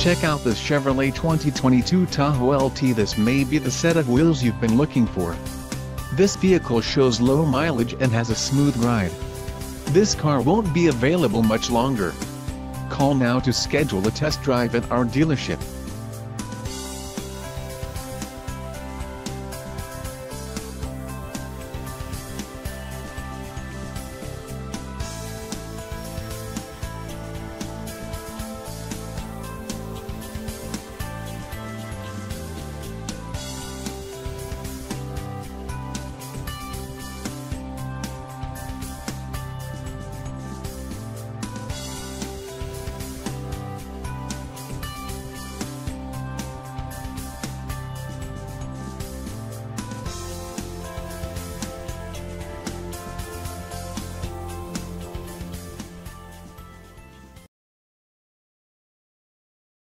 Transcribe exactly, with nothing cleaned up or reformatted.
Check out this Chevrolet twenty twenty-two Tahoe L T. This may be the set of wheels you've been looking for. This vehicle shows low mileage and has a smooth ride. This car won't be available much longer. Call now to schedule a test drive at our dealership.